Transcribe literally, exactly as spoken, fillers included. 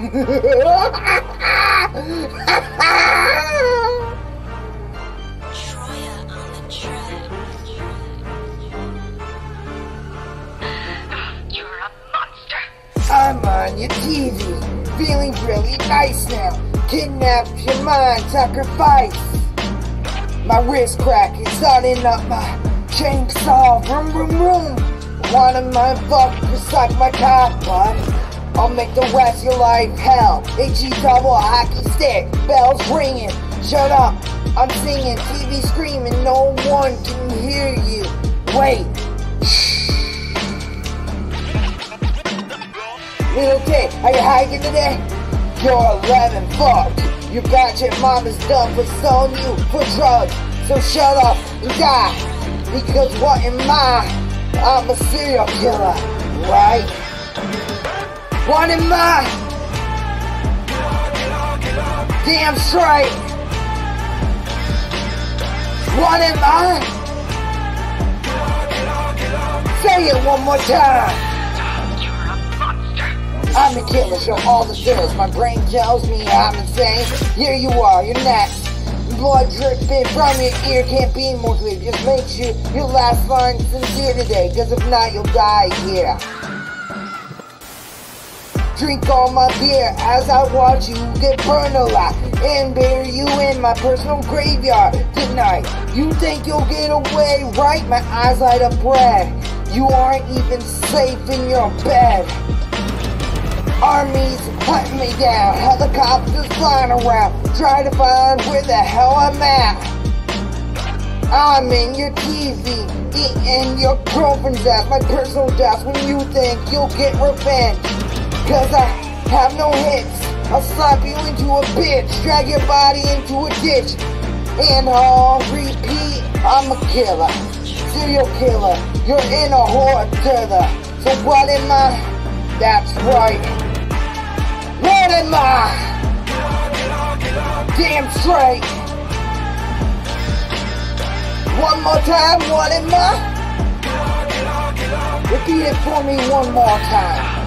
Troya on the track. You're a monster. I'm on your T V, feeling really nice now. Kidnapped your mind, sacrifice. My wrist crack is starting up my chainsaw. Vroom, vroom, vroom. One of my fuckers like my cop, but I'll make the rest of your life hell. H E double hockey stick, bells ringing. Shut up, I'm singing, T V screaming, no one can hear you. Wait. Little kid, are you hiking today? You're eleven, fuck. You got your mama's done for selling you for drugs. So shut up and die, because what am I? I'm a serial killer, right? What am I? Damn straight. What am I? Say it one more time. You're a monster. I'm a killer, show all the thrills. My brain tells me I'm insane. Here you are, you're next. Blood dripping from your ear, can't be more clear. Just make sure your last line's sincere today, cause if not, you'll die here. Drink all my beer as I watch you get burned alive and bury you in my personal graveyard tonight. You think you'll get away, right? My eyes light up red. You aren't even safe in your bed. Armies hunt me down, helicopters flying around, try to find where the hell I'm at. I'm in your T V, eating your girlfriend's ass, my personal death when you think you'll get revenge. Cause I have no hits, I'll slap you into a bitch, drag your body into a ditch. And I'll repeat, I'm a killer, serial killer, you're in a horror thriller. So what am I? That's right. What am I? Damn straight. One more time, what am I? Repeat it for me one more time.